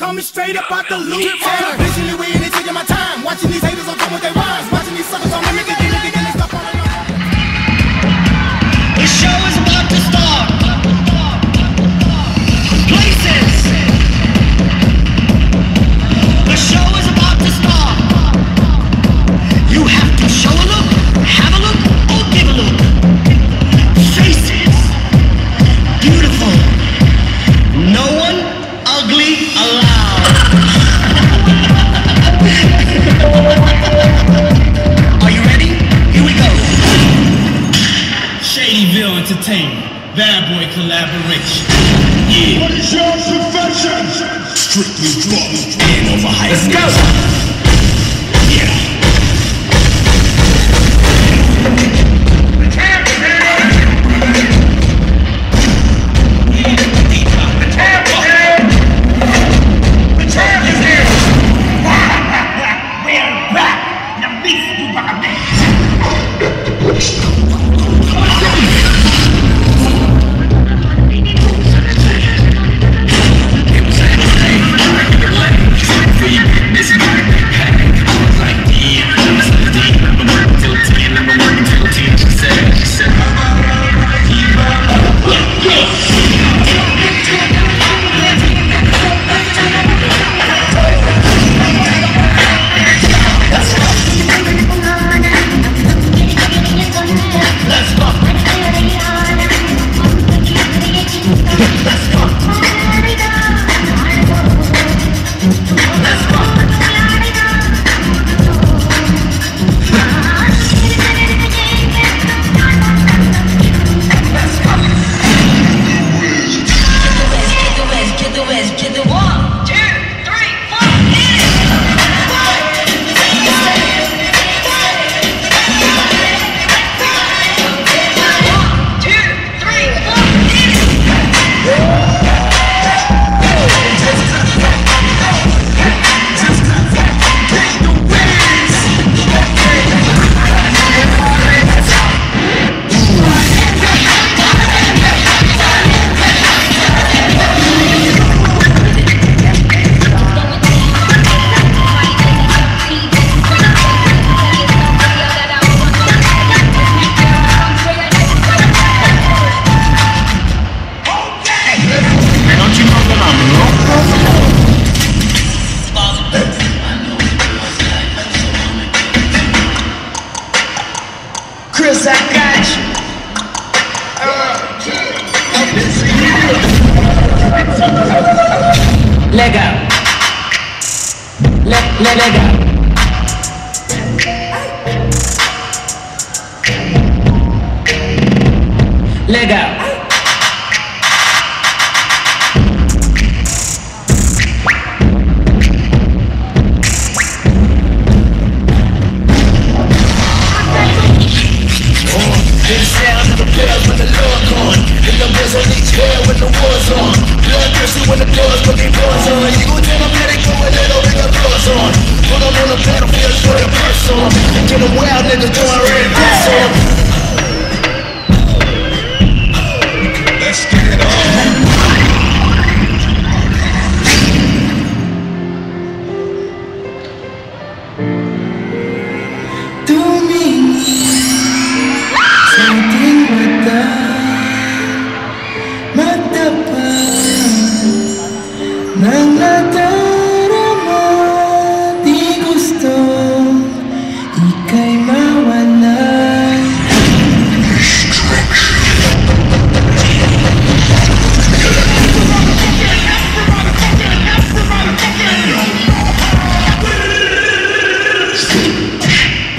Coming straight up out the loop. Television we ain't taking my time. Watching these haters on come with their rhymes. Watching these suckers on me. Bad boy collaboration. Yeah. What is your profession? Strictly drugs and over high. Let's go. The champ is here. We're back. Now beat you by me. Chris, I got you. Leg up. Leg up. Leg up.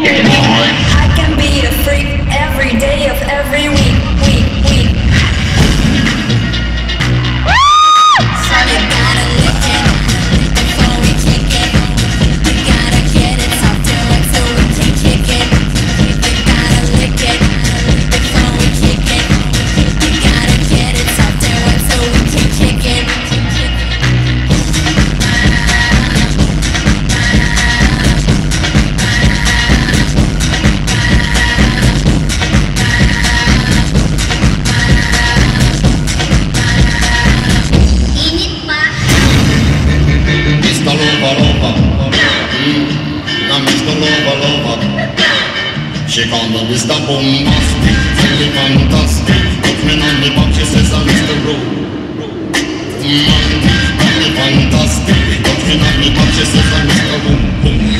I can be a freak every day of every week. I'm Mr. Lover Lover. She called me Mr. Bombastic, really fantastic. Put me on the box, she says I'm Mr. Rowe. Mandy, really fantastic. Put me on the box, she says I'm Mr. Boom Boom.